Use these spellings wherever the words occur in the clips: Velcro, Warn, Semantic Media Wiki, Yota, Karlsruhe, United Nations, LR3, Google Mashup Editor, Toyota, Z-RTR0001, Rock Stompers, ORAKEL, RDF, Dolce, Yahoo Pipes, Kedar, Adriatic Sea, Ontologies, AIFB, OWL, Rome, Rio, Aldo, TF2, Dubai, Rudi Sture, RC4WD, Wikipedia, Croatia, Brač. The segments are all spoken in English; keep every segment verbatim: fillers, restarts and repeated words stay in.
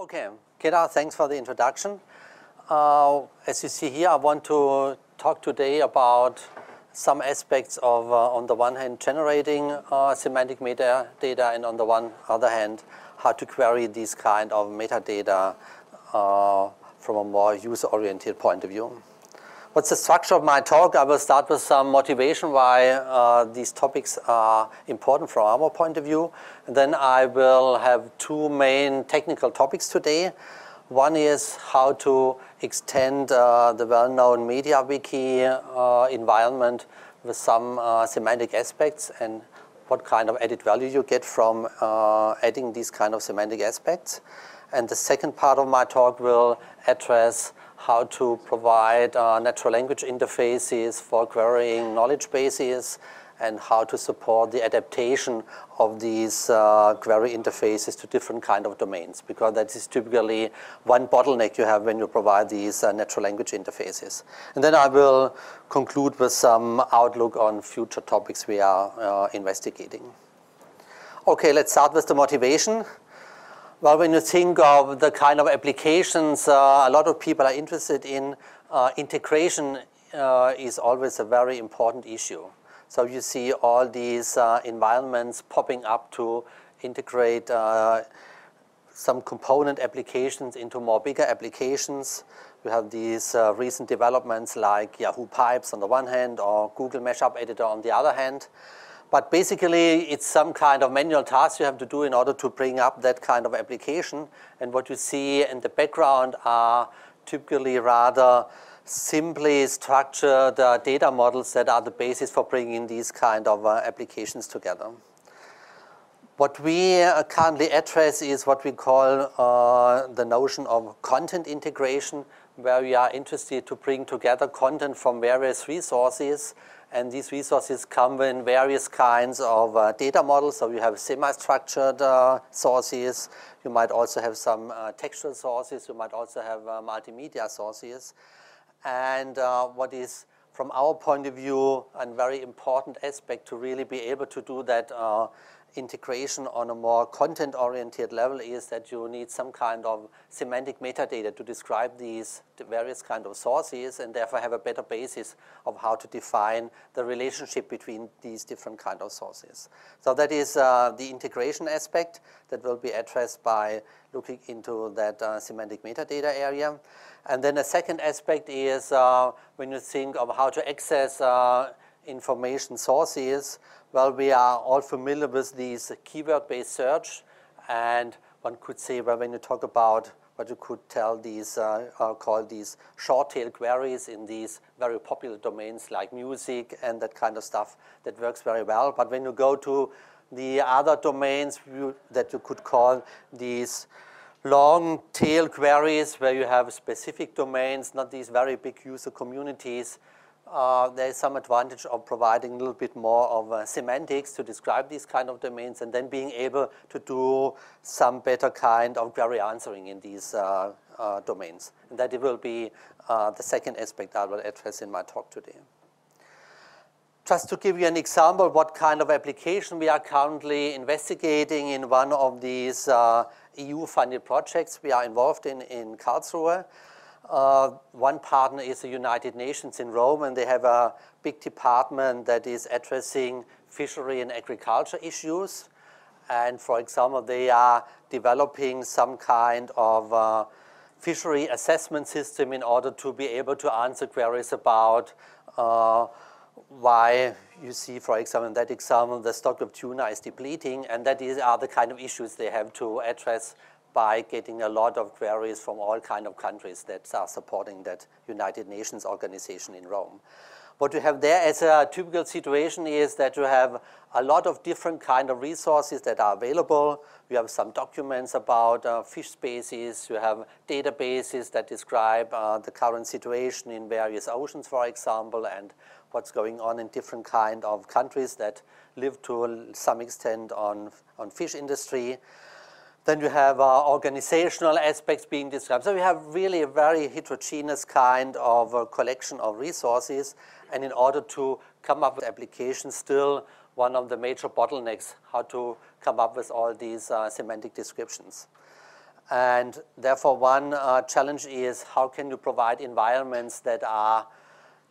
Okay, Kedar, thanks for the introduction. Uh, as you see here, I want to talk today about some aspects of, uh, on the one hand, generating uh, semantic metadata, and on the one other hand, how to query these kind of metadata uh, from a more user-oriented point of view. What's the structure of my talk? I will start with some motivation why uh, these topics are important from our point of view. And then I will have two main technical topics today. One is how to extend uh, the well-known Media Wiki uh, environment with some uh, semantic aspects and what kind of added value you get from uh, adding these kind of semantic aspects. And the second part of my talk will address how to provide uh, natural language interfaces for querying knowledge bases and how to support the adaptation of these uh, query interfaces to different kind of domains, because that is typically one bottleneck you have when you provide these uh, natural language interfaces. And then I will conclude with some outlook on future topics we are uh, investigating. Okay, let's start with the motivation. Well, when you think of the kind of applications uh, a lot of people are interested in, uh, integration uh, is always a very important issue. So you see all these uh, environments popping up to integrate uh, some component applications into more bigger applications. We have these uh, recent developments like Yahoo Pipes on the one hand or Google Mashup Editor on the other hand. But basically it's some kind of manual task you have to do in order to bring up that kind of application. And what you see in the background are typically rather simply structured uh, data models that are the basis for bringing these kind of uh, applications together. What we uh, currently address is what we call uh, the notion of content integration, where we are interested to bring together content from various resources, and these resources come in various kinds of uh, data models. So you have semi-structured uh, sources, you might also have some uh, textual sources, you might also have uh, multimedia sources. And uh, what is, from our point of view, a very important aspect to really be able to do that uh, integration on a more content-oriented level is that you need some kind of semantic metadata to describe these various kind of sources and therefore have a better basis of how to define the relationship between these different kind of sources. So that is uh, the integration aspect that will be addressed by looking into that uh, semantic metadata area. And then a second aspect is uh, when you think of how to access uh, information sources, well, we are all familiar with these keyword-based search, and one could say, well, when you talk about what you could tell these, uh, uh, call these short-tail queries in these very popular domains like music and that kind of stuff, that works very well. But when you go to the other domains you, that you could call these long-tail queries, where you have specific domains, not these very big user communities, Uh, there is some advantage of providing a little bit more of uh, semantics to describe these kind of domains and then being able to do some better kind of query answering in these uh, uh, domains. And that it will be uh, the second aspect I will address in my talk today. Just to give you an example what kind of application we are currently investigating in one of these uh, E U-funded projects we are involved in in Karlsruhe. Uh, one partner is the United Nations in Rome, and they have a big department that is addressing fishery and agriculture issues. And for example, they are developing some kind of uh, fishery assessment system in order to be able to answer queries about uh, why you see, for example, in that example, the stock of tuna is depleting, and that is, are the kind of issues they have to address by getting a lot of queries from all kind of countries that are supporting that United Nations organization in Rome. What you have there as a typical situation is that you have a lot of different kind of resources that are available. You have some documents about uh, fish species, you have databases that describe uh, the current situation in various oceans, for example, and what's going on in different kind of countries that live to some extent on, on fish industry. Then you have uh, organizational aspects being described. So we have really a very heterogeneous kind of uh, collection of resources. And in order to come up with applications, still one of the major bottlenecks, how to come up with all these uh, semantic descriptions. And therefore, one uh, challenge is how can you provide environments that are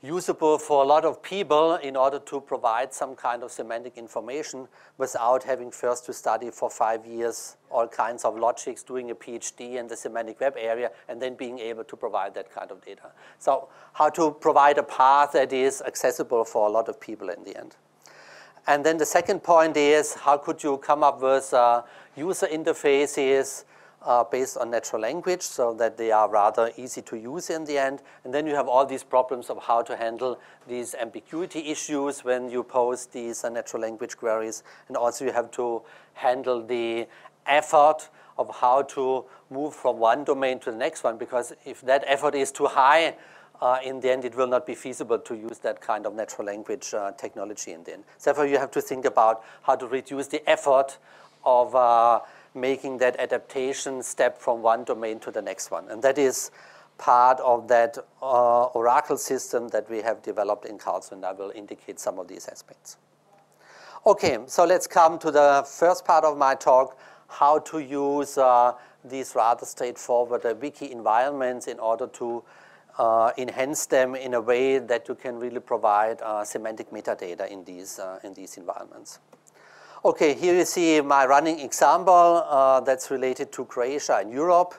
usable for a lot of people in order to provide some kind of semantic information without having first to study for five years all kinds of logics, doing a PhD in the semantic web area, and then being able to provide that kind of data. So how to provide a path that is accessible for a lot of people in the end. And then the second point is how could you come up with uh, user interfaces Uh, based on natural language, so that they are rather easy to use in the end. And then you have all these problems of how to handle these ambiguity issues when you post these uh, natural language queries. And also you have to handle the effort of how to move from one domain to the next one, because if that effort is too high, uh, in the end it will not be feasible to use that kind of natural language uh, technology in the end. Therefore you have to think about how to reduce the effort of uh, making that adaptation step from one domain to the next one. And that is part of that uh, ORAKEL system that we have developed in Karlsruhe, and I will indicate some of these aspects. Okay, so let's come to the first part of my talk, how to use uh, these rather straightforward uh, wiki environments in order to uh, enhance them in a way that you can really provide uh, semantic metadata in these, uh, in these environments. Okay, here you see my running example uh, that's related to Croatia and Europe.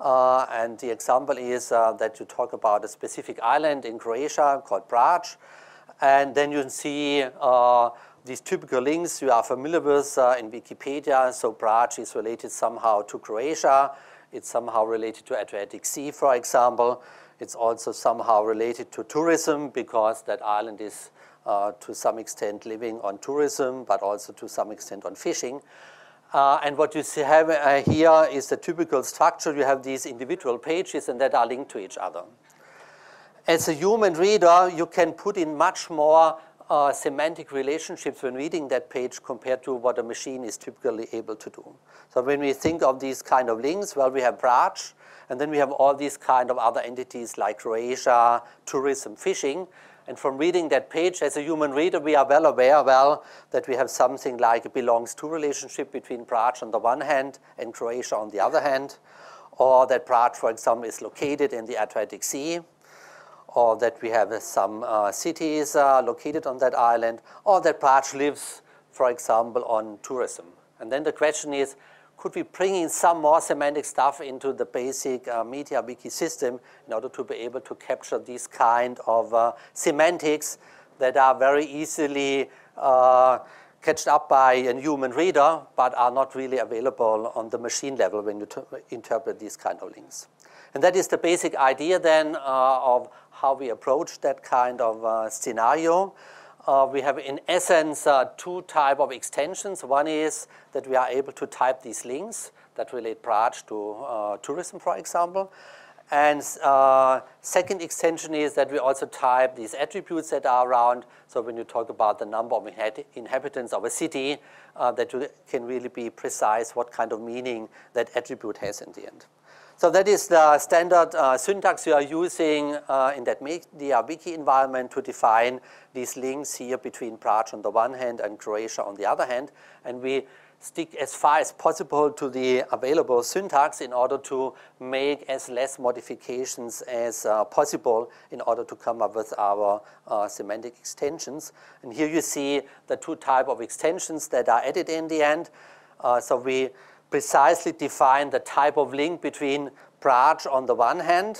Uh, and the example is uh, that you talk about a specific island in Croatia called Brač. And then you see uh, these typical links you are familiar with uh, in Wikipedia. So Brač is related somehow to Croatia. It's somehow related to Adriatic Sea, for example. It's also somehow related to tourism because that island is Uh, to some extent living on tourism, but also to some extent on fishing. Uh, and what you see have uh, here is the typical structure. You have these individual pages and that are linked to each other. As a human reader, you can put in much more uh, semantic relationships when reading that page compared to what a machine is typically able to do. So when we think of these kind of links, well, we have Brač, and then we have all these kind of other entities like Croatia, tourism, fishing. And from reading that page, as a human reader, we are well aware, well, that we have something like a belongs-to relationship between Brač on the one hand and Croatia on the other hand, or that Brač, for example, is located in the Adriatic Sea, or that we have some uh, cities uh, located on that island, or that Brač lives, for example, on tourism. And then the question is, could we bring in some more semantic stuff into the basic uh, media wiki system in order to be able to capture these kind of uh, semantics that are very easily uh, catched up by a human reader but are not really available on the machine level when you interpret these kind of links. And that is the basic idea then uh, of how we approach that kind of uh, scenario. Uh, we have, in essence, uh, two types of extensions. One is that we are able to type these links that relate Brač to uh, tourism, for example. And uh, second extension is that we also type these attributes that are around. So when you talk about the number of inhabit inhabitants of a city, uh, that you can really be precise what kind of meaning that attribute has in the end. So that is the standard uh, syntax you are using uh, in that media wiki environment to define these links here between Brač on the one hand and Croatia on the other hand. And we stick as far as possible to the available syntax in order to make as less modifications as uh, possible in order to come up with our uh, semantic extensions. And here you see the two types of extensions that are added in the end. Uh, so we precisely define the type of link between Brač on the one hand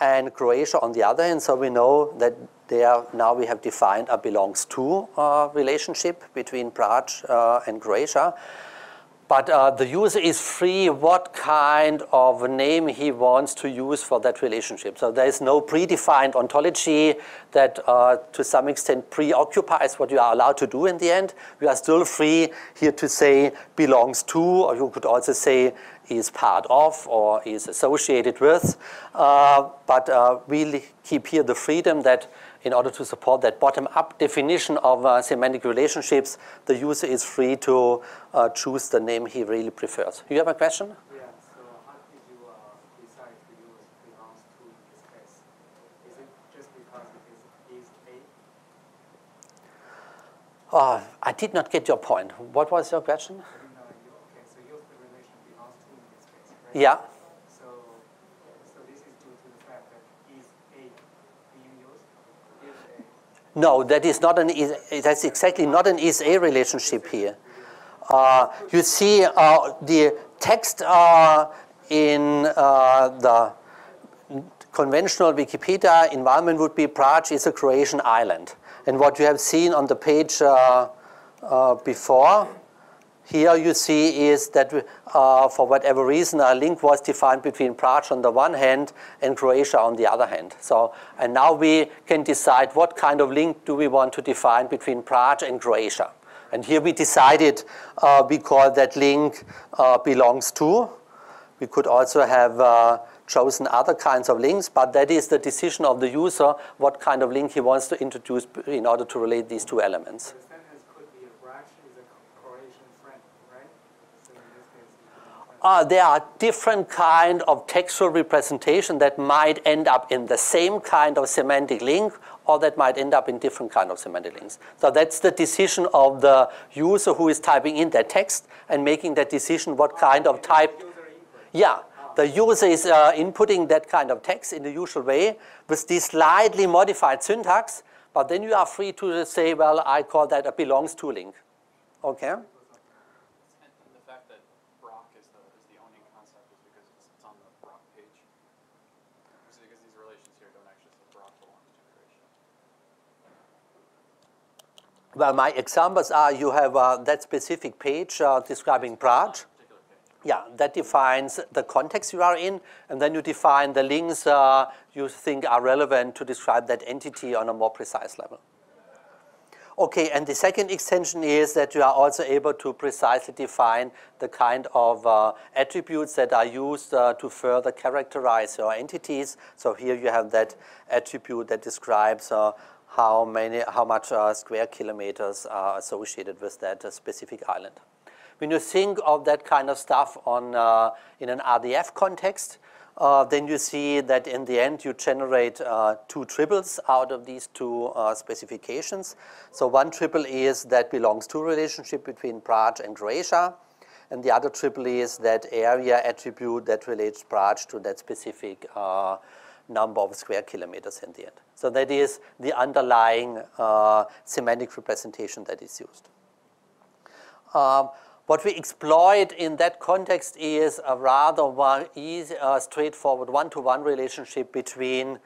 and Croatia on the other hand. So we know that there now we have defined a belongs to uh, relationship between Brač uh, and Croatia. But uh, the user is free what kind of name he wants to use for that relationship. So there is no predefined ontology that uh, to some extent preoccupies what you are allowed to do in the end. You are still free here to say belongs to, or you could also say is part of or is associated with. Uh, but uh, we keep here the freedom that in order to support that bottom-up definition of uh, semantic relationships, the user is free to uh, choose the name he really prefers. You have a question? Yeah, so how did you uh, decide to use belongs to in this case? Is it just because it is a? Oh, I did not get your point. What was your question? Yeah. So, so this is due to the fact that is A being used? Is A. No, that is not an. That's exactly not an is A relationship here. Uh, you see uh, the text uh, in uh, the conventional Wikipedia environment would be Brač is a Croatian island. And what you have seen on the page uh, uh, before, here you see is that uh, for whatever reason a link was defined between Brač on the one hand and Croatia on the other hand. So, and now we can decide what kind of link do we want to define between Brač and Croatia. And here we decided uh, we call that link uh, belongs to. We could also have uh, chosen other kinds of links, but that is the decision of the user what kind of link he wants to introduce in order to relate these two elements. The sentence could be a Brač is a Croatian friend, right? So in this case, uh, there are different kind of textual representation that might end up in the same kind of semantic link, or that might end up in different kind of semantic links. So that's the decision of the user who is typing in their text and making that decision what kind of type. Yeah, the user is uh, inputting that kind of text in the usual way with this slightly modified syntax, but then you are free to say, well, I call that a belongs to link. Okay? And the fact that Brock is the, is the owning concept is because it's on the Brock page. Is it because these relations here don't actually say Brock belongs to Croatia? Well, my examples are you have uh, that specific page uh, describing Brač. Yeah, that defines the context you are in, and then you define the links uh, you think are relevant to describe that entity on a more precise level. Okay, and the second extension is that you are also able to precisely define the kind of uh, attributes that are used uh, to further characterize your entities. So here you have that attribute that describes uh, how many, how much uh, square kilometers are associated with that uh, specific island. When you think of that kind of stuff on, uh, in an R D F context, uh, then you see that in the end you generate uh, two triples out of these two uh, specifications. So one triple is that belongs to relationship between Brač and Croatia, and the other triple is that area attribute that relates Brač to that specific uh, number of square kilometers in the end. So that is the underlying uh, semantic representation that is used. Um, What we exploit in that context is a rather one easy, uh, straightforward one-to-one relationship between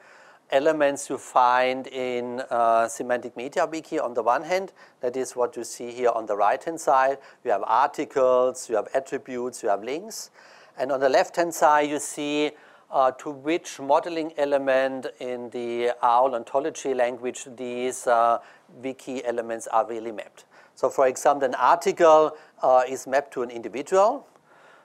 elements you find in uh, Semantic Media Wiki on the one hand. That is what you see here on the right-hand side. You have articles, you have attributes, you have links. And on the left-hand side, you see uh, to which modeling element in the O W L ontology language these uh, wiki elements are really mapped. So, for example, an article uh, is mapped to an individual.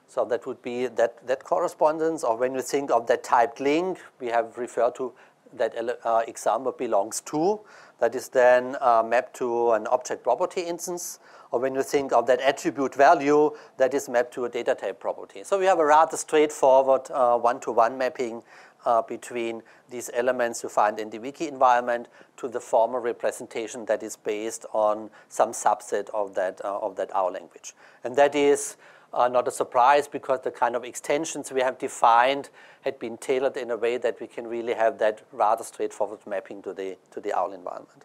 So that would be that, that correspondence. Or when you think of that typed link, we have referred to that uh, example belongs to. That is then uh, mapped to an object property instance. Or when you think of that attribute value, that is mapped to a data type property. So we have a rather straightforward uh, one-to-one mapping uh, between these elements you find in the wiki environment to the formal representation that is based on some subset of that, uh, of that O W L language. And that is uh, not a surprise because the kind of extensions we have defined had been tailored in a way that we can really have that rather straightforward mapping to the, to the O W L environment.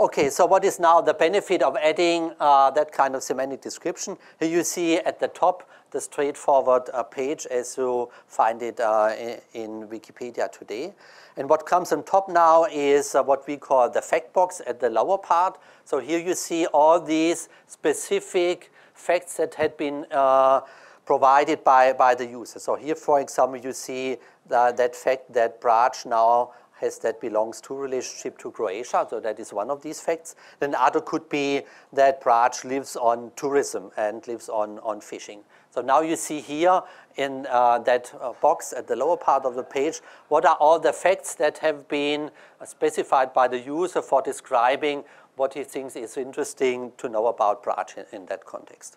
Okay, so what is now the benefit of adding uh, that kind of semantic description? Here you see at the top the straightforward uh, page as you find it uh, in Wikipedia today. And what comes on top now is uh, what we call the fact box at the lower part. So here you see all these specific facts that had been uh, provided by, by the user. So here, for example, you see the, that fact that Brač now has that belongs to relationship to Croatia, so that is one of these facts. Then other could be that Brač lives on tourism and lives on, on fishing. So now you see here in uh, that uh, box at the lower part of the page, what are all the facts that have been specified by the user for describing what he thinks is interesting to know about Brač in, in that context.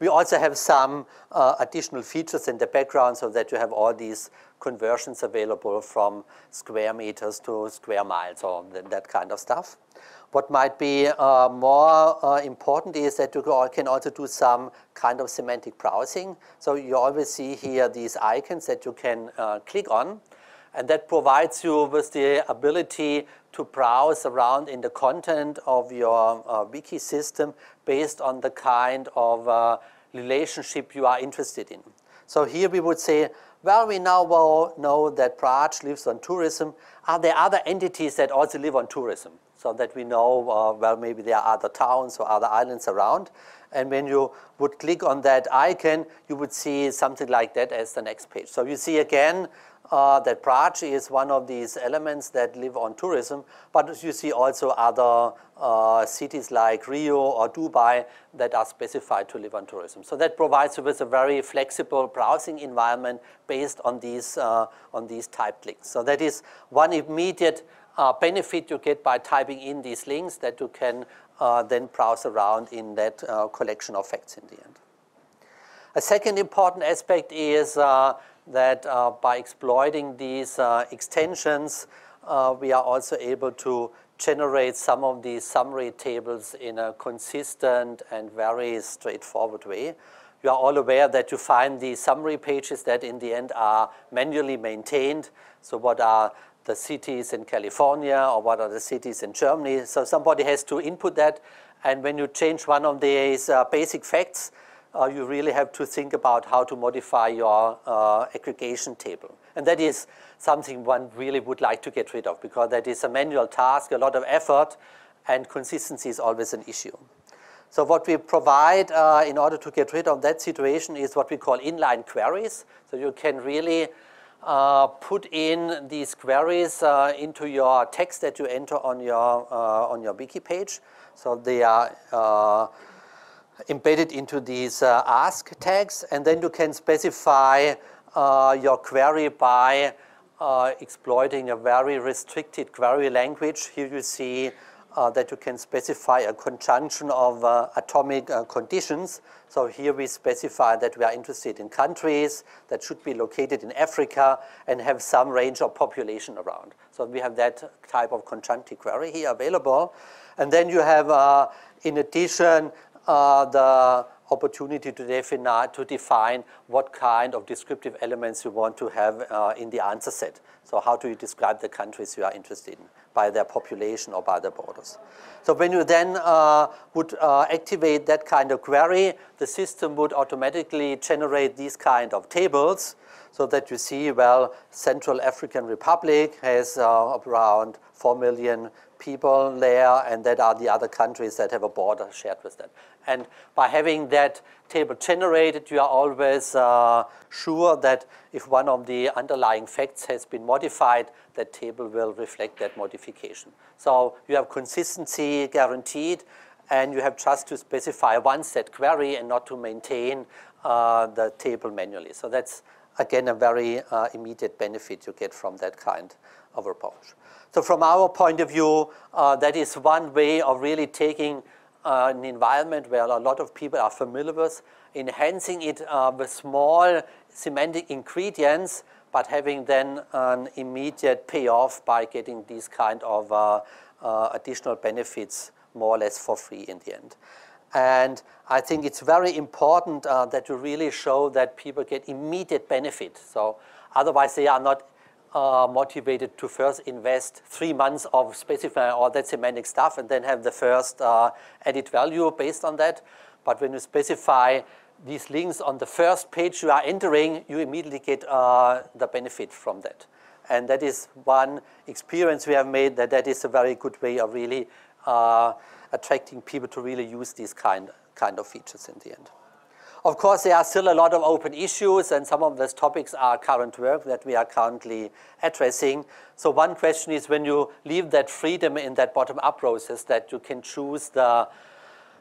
We also have some uh, additional features in the background so that you have all these conversions available from square meters to square miles or that kind of stuff. What might be uh, more uh, important is that you can also do some kind of semantic browsing. So you always see here these icons that you can uh, click on, and that provides you with the ability to browse around in the content of your uh, wiki system based on the kind of uh, relationship you are interested in. So here we would say, well, we now know that Brač lives on tourism. Are there other entities that also live on tourism? So that we know, uh, well, maybe there are other towns or other islands around. And when you would click on that icon, you would see something like that as the next page. So you see again uh, that Brač is one of these elements that live on tourism, but you see also other uh, cities like Rio or Dubai that are specified to live on tourism. So that provides you with a very flexible browsing environment based on these, uh, on these typed links. So that is one immediate Uh, benefit you get by typing in these links, that you can uh, then browse around in that uh, collection of facts in the end. A second important aspect is uh, that uh, by exploiting these uh, extensions, uh, we are also able to generate some of these summary tables in a consistent and very straightforward way. You are all aware that you find these summary pages that in the end are manually maintained. So what are the cities in California, or what are the cities in Germany? So somebody has to input that, and when you change one of these uh, basic facts, uh, you really have to think about how to modify your uh, aggregation table. And that is something one really would like to get rid of, because that is a manual task, a lot of effort, and consistency is always an issue. So what we provide uh, in order to get rid of that situation is what we call inline queries. So you can really Uh, put in these queries uh, into your text that you enter on your uh, on your wiki page. So they are uh, embedded into these uh, ask tags, and then you can specify uh, your query by uh, exploiting a very restricted query language. Here you see uh, that you can specify a conjunction of uh, atomic uh, conditions. So here we specify that we are interested in countries that should be located in Africa and have some range of population around. So we have that type of conjunctive query here available. And then you have, uh, in addition, uh, the opportunity to define, to define what kind of descriptive elements you want to have uh, in the answer set. So how do you describe the countries you are interested in, by their population or by their borders? So when you then uh, would uh, activate that kind of query, the system would automatically generate these kind of tables, so that you see, well, Central African Republic has uh, around four million people there, and that are the other countries that have a border shared with them. And by having that table generated, you are always uh, sure that if one of the underlying facts has been modified, that table will reflect that modification. So you have consistency guaranteed, and you have just to specify once that query and not to maintain uh, the table manually. So that's, again, a very uh, immediate benefit you get from that kind of approach. So from our point of view, uh, that is one way of really taking uh, an environment where a lot of people are familiar with, enhancing it uh, with small semantic ingredients, but having then an immediate payoff by getting these kind of uh, uh, additional benefits more or less for free in the end. And I think it's very important uh, that you really show that people get immediate benefit. So otherwise they are not Uh, motivated to first invest three months of specifying all that semantic stuff and then have the first uh, added value based on that. But when you specify these links on the first page you are entering, you immediately get uh, the benefit from that. And that is one experience we have made, that that is a very good way of really uh, attracting people to really use these kind, kind of features in the end. Of course, there are still a lot of open issues, and some of those topics are current work that we are currently addressing. So one question is, when you leave that freedom in that bottom-up process, that you can choose the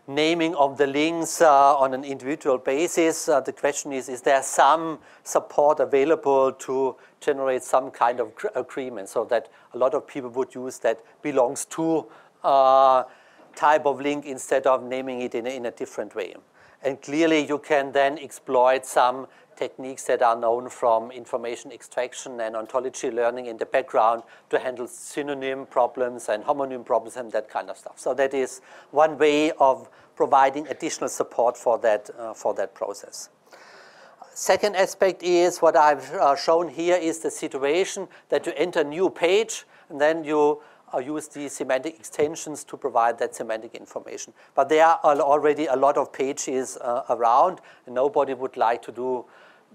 naming of the links uh, on an individual basis, uh, the question is, is there some support available to generate some kind of agreement, so that a lot of people would use that belongs to uh, type of link instead of naming it in a, in a different way? And clearly you can then exploit some techniques that are known from information extraction and ontology learning in the background to handle synonym problems and homonym problems and that kind of stuff. So that is one way of providing additional support for that, uh, for that process. Second aspect is what I've uh, shown here is the situation that you enter a new page and then you uh, use the semantic extensions to provide that semantic information. But there are already a lot of pages uh, around, and nobody would like to do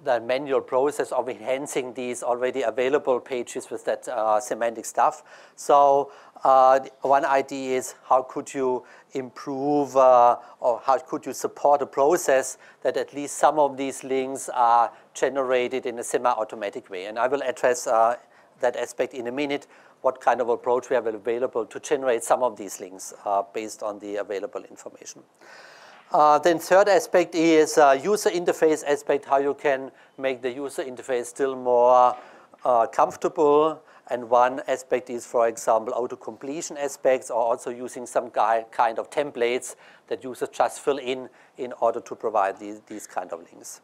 the manual process of enhancing these already available pages with that uh, semantic stuff. So uh, one idea is how could you improve uh, or how could you support a process that at least some of these links are generated in a semi-automatic way. And I will address uh, that aspect in a minute, what kind of approach we have available to generate some of these links uh, based on the available information. Uh, then third aspect is uh, user interface aspect, how you can make the user interface still more uh, comfortable. And one aspect is, for example, auto-completion aspects, or also using some guy, kind of templates that users just fill in in order to provide these, these kind of links.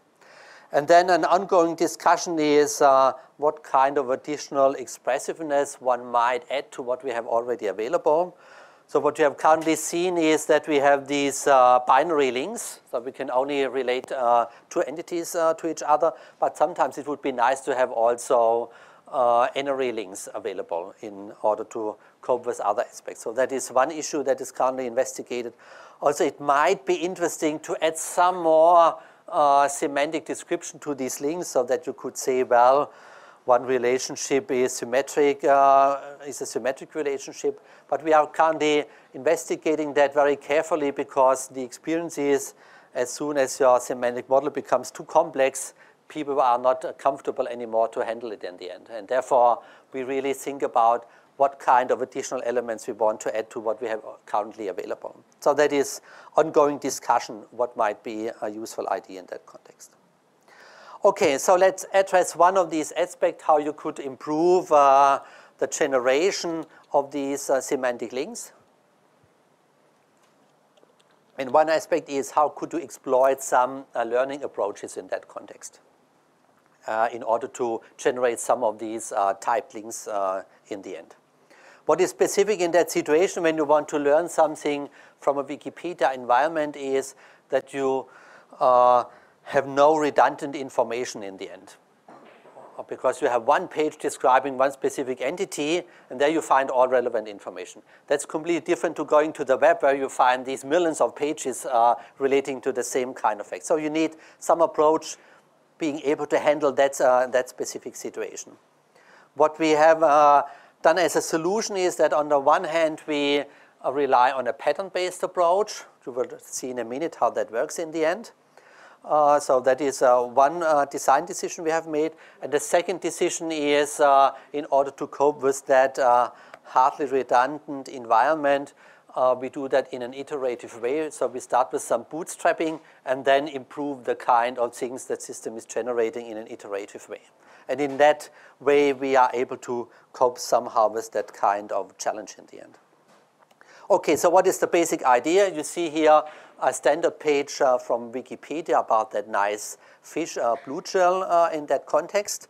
And then an ongoing discussion is uh, what kind of additional expressiveness one might add to what we have already available. So what you have currently seen is that we have these uh, binary links, so we can only relate uh, two entities uh, to each other, but sometimes it would be nice to have also uh, N R E links available in order to cope with other aspects. So that is one issue that is currently investigated. Also, it might be interesting to add some more uh, semantic description to these links so that you could say, well, one relationship is symmetric, uh, is a symmetric relationship, but we are currently investigating that very carefully because the experience is as soon as your semantic model becomes too complex, people are not comfortable anymore to handle it in the end. And therefore, we really think about what kind of additional elements we want to add to what we have currently available. So that is ongoing discussion, what might be a useful idea in that context. Okay, so let's address one of these aspects, how you could improve uh, the generation of these uh, semantic links. And one aspect is how could you exploit some uh, learning approaches in that context uh, in order to generate some of these uh, typed links uh, in the end. What is specific in that situation when you want to learn something from a Wikipedia environment is that you uh, have no redundant information in the end, because you have one page describing one specific entity, and there you find all relevant information. That's completely different to going to the web where you find these millions of pages uh, relating to the same kind of fact. So you need some approach being able to handle that, uh, that specific situation. What we have uh, done as a solution is that on the one hand we uh, rely on a pattern-based approach. You will see in a minute how that works in the end. Uh, so that is uh, one uh, design decision we have made. And the second decision is uh, in order to cope with that uh, hardly redundant environment, uh, we do that in an iterative way. So we start with some bootstrapping and then improve the kind of things that system is generating in an iterative way. And in that way, we are able to cope somehow with that kind of challenge in the end. Okay, so what is the basic idea? You see here a standard page uh, from Wikipedia about that nice fish, uh, blue shell, uh, in that context.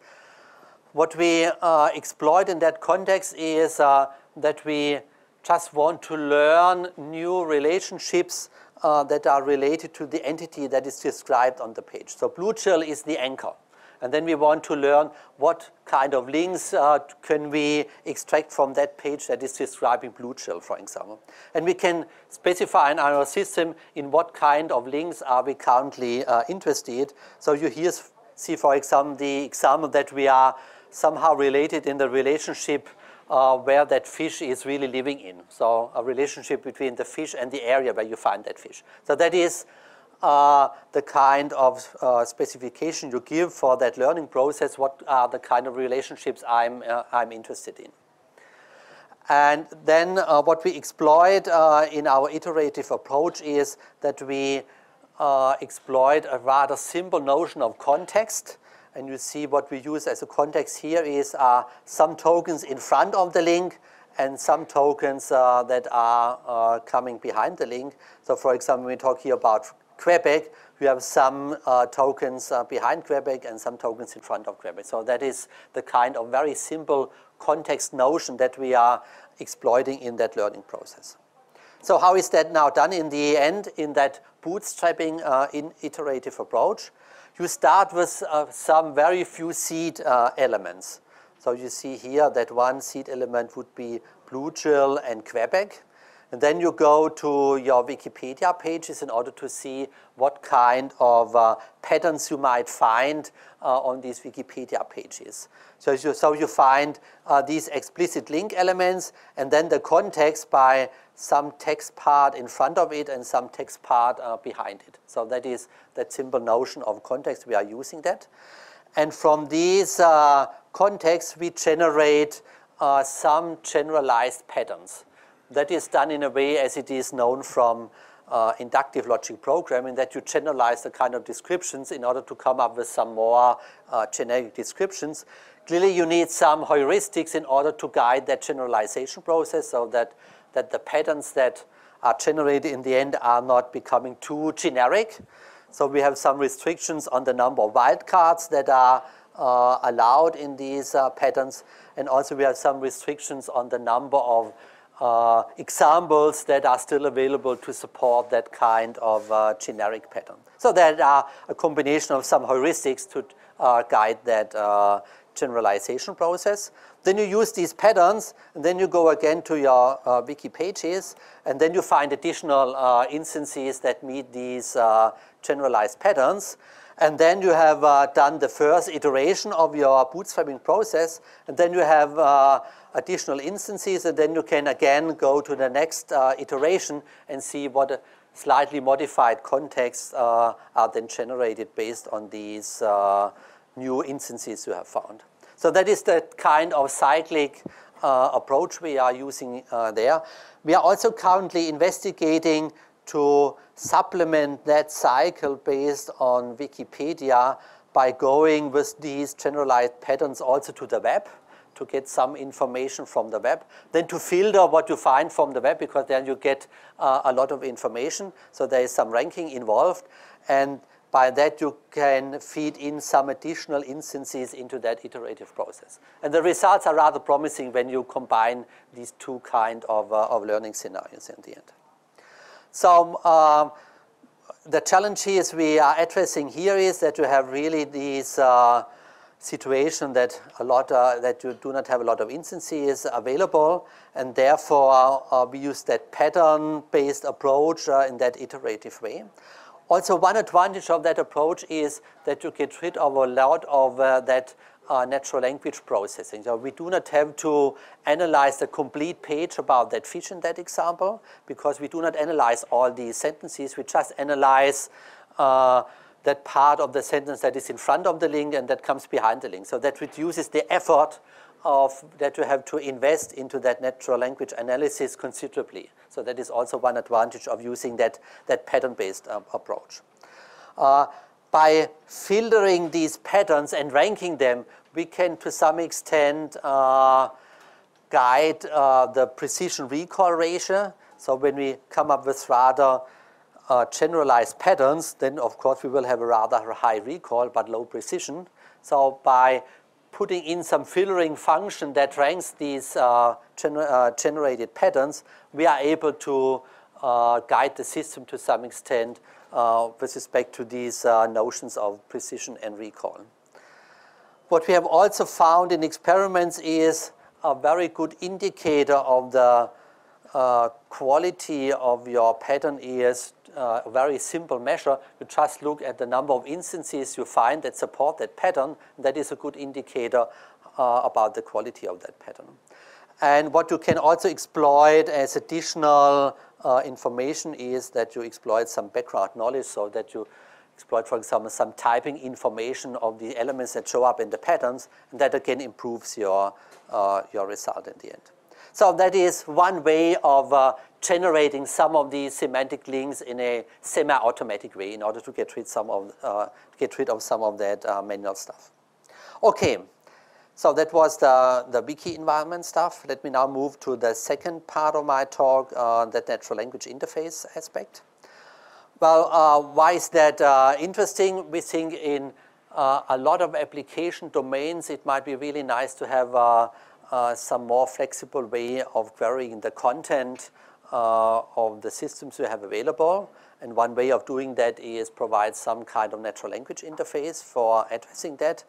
What we uh, exploit in that context is uh, that we just want to learn new relationships uh, that are related to the entity that is described on the page. So blue shell is the anchor. And then we want to learn what kind of links uh, can we extract from that page that is describing blue shell, for example. And we can specify in our system in what kind of links are we currently uh, interested. So you here see, for example, the example that we are somehow related in the relationship uh, where that fish is really living in. So a relationship between the fish and the area where you find that fish. So that is Uh, the kind of uh, specification you give for that learning process, what are the kind of relationships I'm, uh, I'm interested in. And then uh, what we exploit uh, in our iterative approach is that we uh, exploit a rather simple notion of context. And you see what we use as a context here is uh, some tokens in front of the link and some tokens uh, that are uh, coming behind the link. So for example, we talk here about Quebec, we have some uh, tokens uh, behind Quebec and some tokens in front of Quebec. So that is the kind of very simple context notion that we are exploiting in that learning process. So how is that now done in the end in that bootstrapping uh, in iterative approach? You start with uh, some very few seed uh, elements. So you see here that one seed element would be Blue Chill and Quebec. And then you go to your Wikipedia pages in order to see what kind of uh, patterns you might find uh, on these Wikipedia pages. So you, so you find uh, these explicit link elements and then the context by some text part in front of it and some text part uh, behind it. So that is that simple notion of context. We are using that. And from these uh, contexts, we generate uh, some generalized patterns. That is done in a way as it is known from uh, inductive logic programming, that you generalize the kind of descriptions in order to come up with some more uh, generic descriptions. Clearly, you need some heuristics in order to guide that generalization process so that, that the patterns that are generated in the end are not becoming too generic. So we have some restrictions on the number of wildcards that are uh, allowed in these uh, patterns, and also we have some restrictions on the number of Uh, examples that are still available to support that kind of uh, generic pattern. So there are a combination of some heuristics to uh, guide that uh, generalization process. Then you use these patterns, and then you go again to your uh, wiki pages, and then you find additional uh, instances that meet these uh, generalized patterns. And then you have uh, done the first iteration of your bootstrapping process, and then you have uh, additional instances, and then you can again go to the next uh, iteration and see what a slightly modified contexts uh, are then generated based on these uh, new instances you have found. So that is the kind of cyclic uh, approach we are using uh, there. We are also currently investigating to supplement that cycle based on Wikipedia by going with these generalized patterns also to the web, to get some information from the web, then to filter what you find from the web, because then you get uh, a lot of information, so there is some ranking involved, and by that you can feed in some additional instances into that iterative process. And the results are rather promising when you combine these two kind of, uh, of learning scenarios in the end. So uh, the challenges we are addressing here is that you have really these uh, situation that a lot uh, that you do not have a lot of instances available, and therefore uh, we use that pattern-based approach uh, in that iterative way. Also, one advantage of that approach is that you get rid of a lot of uh, that Uh, natural language processing. So we do not have to analyze the complete page about that fish in that example, because we do not analyze all these sentences. We just analyze uh, that part of the sentence that is in front of the link and that comes behind the link. So that reduces the effort of that you have to invest into that natural language analysis considerably. So that is also one advantage of using that, that pattern-based um, approach. Uh, By filtering these patterns and ranking them, we can to some extent uh, guide uh, the precision recall ratio. So when we come up with rather uh, generalized patterns, then of course we will have a rather high recall but low precision. So by putting in some filtering function that ranks these uh, gener uh, generated patterns, we are able to uh, guide the system to some extent Uh, with respect to these uh, notions of precision and recall. What we have also found in experiments is a very good indicator of the uh, quality of your pattern is uh, a very simple measure. You just look at the number of instances you find that support that pattern. That is a good indicator uh, about the quality of that pattern. And what you can also exploit as additional Uh, information is that you exploit some background knowledge, so that you exploit, for example, some typing information of the elements that show up in the patterns, and that again improves your, uh, your result in the end. So that is one way of uh, generating some of these semantic links in a semi-automatic way in order to get rid, some of, uh, get rid of some of that uh, manual stuff. Okay, So that was the, the wiki environment stuff. Let me now move to the second part of my talk, uh, the natural language interface aspect. Well, uh, why is that uh, interesting? We think in uh, a lot of application domains, it might be really nice to have uh, uh, some more flexible way of querying the content uh, of the systems we have available. And one way of doing that is provide some kind of natural language interface for addressing that.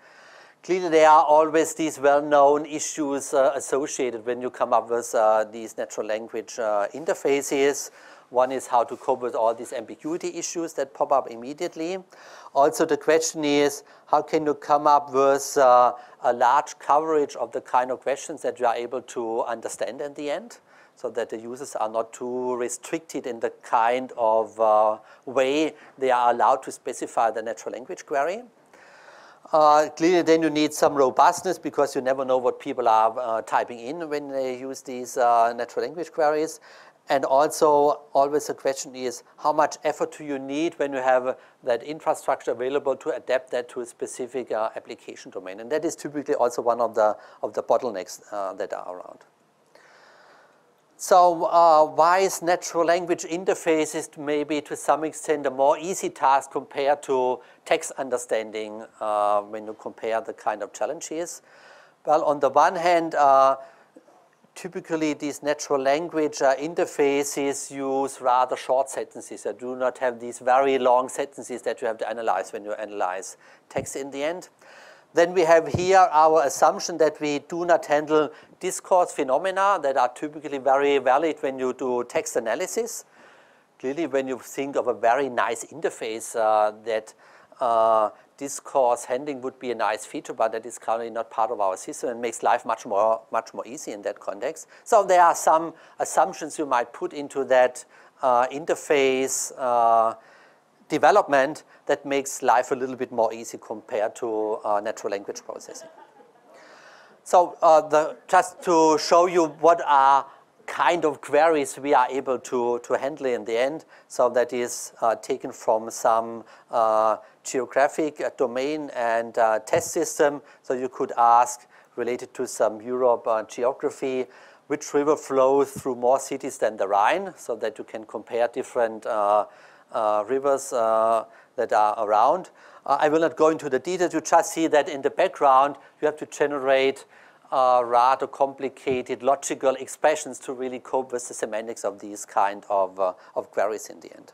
Clearly, there are always these well-known issues uh, associated when you come up with uh, these natural language uh, interfaces. One is how to cope with all these ambiguity issues that pop up immediately. Also, the question is, how can you come up with uh, a large coverage of the kind of questions that you are able to understand in the end, so that the users are not too restricted in the kind of uh, way they are allowed to specify the natural language query. Uh, clearly, then you need some robustness, because you never know what people are uh, typing in when they use these uh, natural language queries. And also, always the question is, how much effort do you need when you have uh, that infrastructure available to adapt that to a specific uh, application domain? And that is typically also one of the, of the bottlenecks uh, that are around. So uh, why is natural language interfaces maybe to some extent a more easy task compared to text understanding uh, when you compare the kind of challenges? Well, on the one hand, uh, typically these natural language uh, interfaces use rather short sentences. They do not have these very long sentences that you have to analyze when you analyze text in the end. Then we have here our assumption that we do not handle discourse phenomena that are typically very valid when you do text analysis. Clearly, when you think of a very nice interface, uh, that uh, discourse handling would be a nice feature, but that is currently not part of our system and makes life much more, much more easy in that context. So there are some assumptions you might put into that uh, interface uh, development that makes life a little bit more easy compared to uh, natural language processing. So uh, the, just to show you what are kind of queries we are able to, to handle in the end, so that is uh, taken from some uh, geographic uh, domain and uh, test system. So you could ask, related to some Europe uh, geography, which river flows through more cities than the Rhine, so that you can compare different uh, Uh, rivers uh, that are around. Uh, I will not go into the details. You just see that in the background you have to generate uh, rather complicated logical expressions to really cope with the semantics of these kind of, uh, of queries in the end.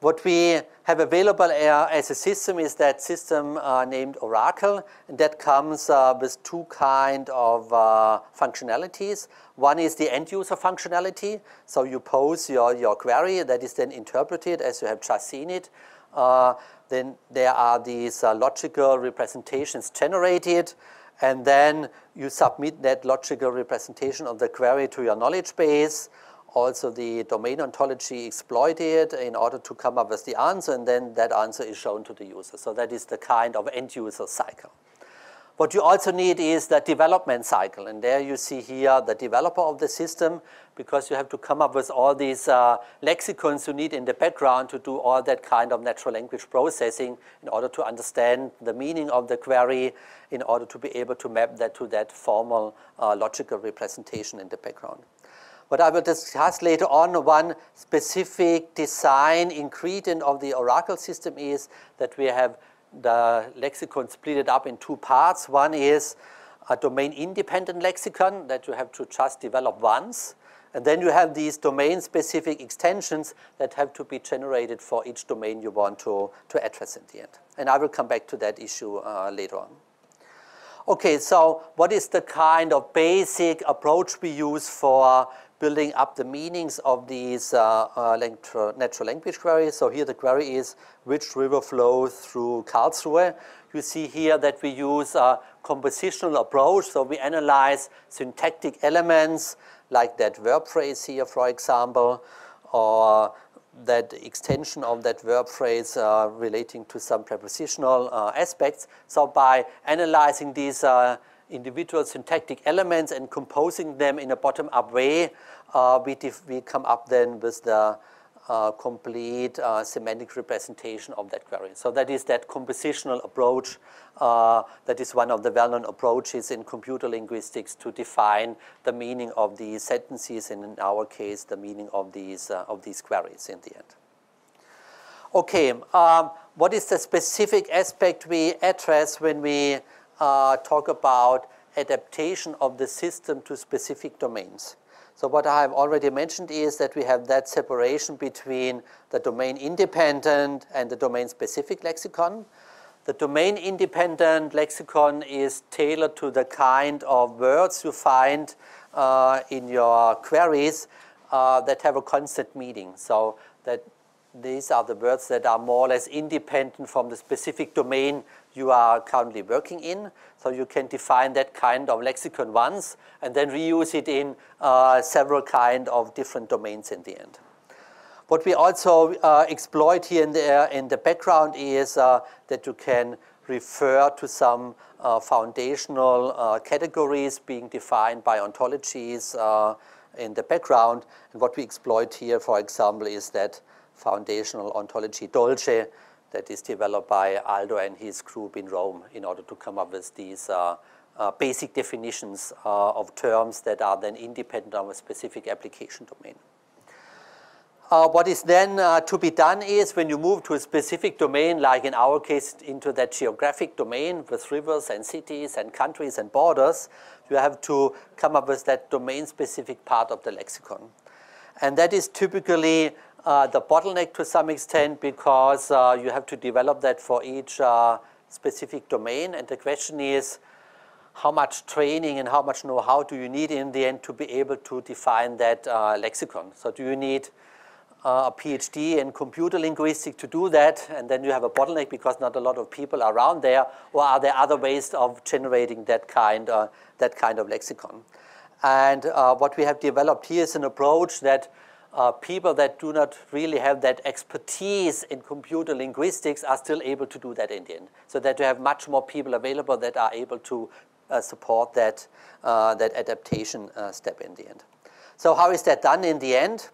What we have available uh, as a system is that system uh, named ORAKEL, and that comes uh, with two kind of uh, functionalities. One is the end user functionality, so you pose your, your query that is then interpreted as you have just seen it. Uh, then there are these uh, logical representations generated, and then you submit that logical representation of the query to your knowledge base. Also, the domain ontology exploited in order to come up with the answer, and then that answer is shown to the user. So that is the kind of end-user cycle. What you also need is the development cycle, and there you see here the developer of the system, because you have to come up with all these uh, lexicons you need in the background to do all that kind of natural language processing in order to understand the meaning of the query, in order to be able to map that to that formal uh, logical representation in the background. But I will discuss later on one specific design ingredient of the ORAKEL system is that we have the lexicon split it up in two parts. One is a domain-independent lexicon that you have to just develop once. And then you have these domain-specific extensions that have to be generated for each domain you want to, to address in the end. And I will come back to that issue uh, later on. Okay, so what is the kind of basic approach we use for building up the meanings of these uh, uh, natural language queries? So here the query is, which river flows through Karlsruhe? You see here that we use a compositional approach, so we analyze syntactic elements, like that verb phrase here, for example, or that extension of that verb phrase uh, relating to some prepositional uh, aspects. So by analyzing these uh, individual syntactic elements and composing them in a bottom-up way, uh, we, we come up then with the uh, complete uh, semantic representation of that query. So that is that compositional approach. Uh, that is one of the well-known approaches in computer linguistics to define the meaning of these sentences, and in our case, the meaning of these uh, of these queries in the end. Okay, um, what is the specific aspect we address when we uh, talk about adaptation of the system to specific domains? So what I have already mentioned is that we have that separation between the domain-independent and the domain-specific lexicon. The domain-independent lexicon is tailored to the kind of words you find uh, in your queries uh, that have a constant meaning. So that these are the words that are more or less independent from the specific domain you are currently working in. So you can define that kind of lexicon once and then reuse it in uh, several kind of different domains in the end. What we also uh, exploit here in the, uh, in the background is uh, that you can refer to some uh, foundational uh, categories being defined by ontologies uh, in the background. And what we exploit here, for example, is that foundational ontology Dolce that is developed by Aldo and his group in Rome in order to come up with these uh, uh, basic definitions uh, of terms that are then independent of a specific application domain. Uh, what is then uh, to be done is when you move to a specific domain, like in our case into that geographic domain with rivers and cities and countries and borders, you have to come up with that domain-specific part of the lexicon. And that is typically Uh, the bottleneck to some extent, because uh, you have to develop that for each uh, specific domain, and the question is how much training and how much know-how do you need in the end to be able to define that uh, lexicon. So do you need uh, a PhD in computer linguistics to do that, and then you have a bottleneck because not a lot of people are around there, or are there other ways of generating that kind, uh, that kind of lexicon? And uh, what we have developed here is an approach that Uh, people that do not really have that expertise in computer linguistics are still able to do that in the end. So that you have much more people available that are able to uh, support that, uh, that adaptation uh, step in the end. So how is that done in the end?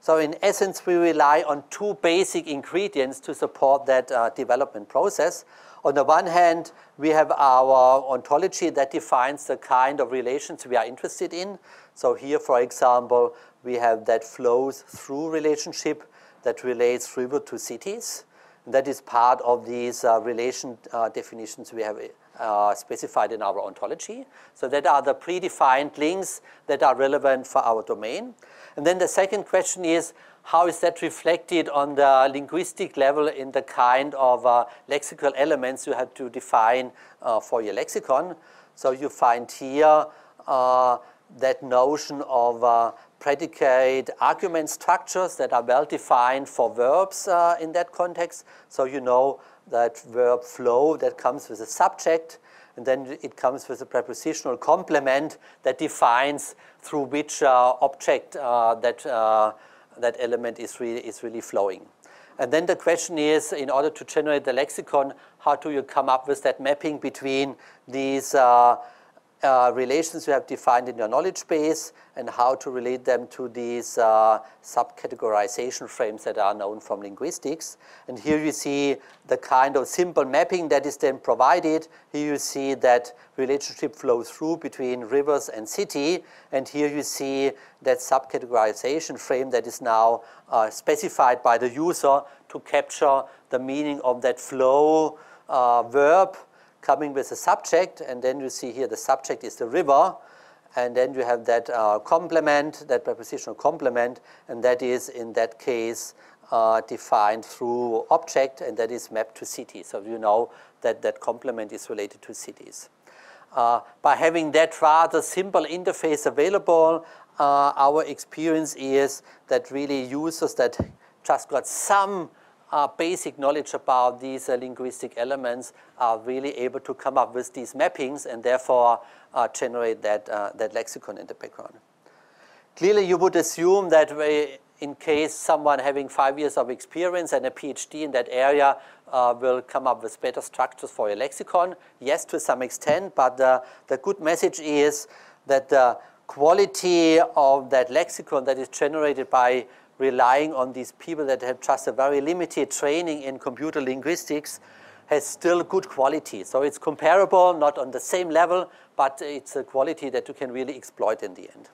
So in essence, we rely on two basic ingredients to support that uh, development process. On the one hand, we have our ontology that defines the kind of relations we are interested in. So here, for example, we have that flows through relationship that relates river to cities. And that is part of these uh, relation uh, definitions we have uh, specified in our ontology. So that are the predefined links that are relevant for our domain. And then the second question is, how is that reflected on the linguistic level in the kind of uh, lexical elements you have to define uh, for your lexicon? So you find here uh, that notion of uh, predicate argument structures that are well defined for verbs uh, in that context. So you know that verb flow that comes with a subject, and then it comes with a prepositional complement that defines through which uh, object uh, that uh, that element is really, is really flowing. And then the question is, in order to generate the lexicon, how do you come up with that mapping between these uh, uh, relations you have defined in your knowledge base and how to relate them to these uh, subcategorization frames that are known from linguistics. And here you see the kind of simple mapping that is then provided. Here you see that relationship flows through between rivers and city, and here you see that subcategorization frame that is now uh, specified by the user to capture the meaning of that flow uh, verb coming with a subject, and then you see here the subject is the river. And then you have that uh, complement, that prepositional complement, and that is in that case uh, defined through object, and that is mapped to city. So you know that that complement is related to cities. Uh, by having that rather simple interface available, uh, our experience is that really users that just got some Uh, basic knowledge about these uh, linguistic elements are really able to come up with these mappings and therefore uh, generate that, uh, that lexicon in the background. Clearly, you would assume that we, in case someone having five years of experience and a PhD in that area uh, will come up with better structures for your lexicon. Yes, to some extent, but the, the good message is that the quality of that lexicon that is generated by relying on these people that have just a very limited training in computer linguistics has still good quality. So it's comparable, not on the same level, but it's a quality that you can really exploit in the end.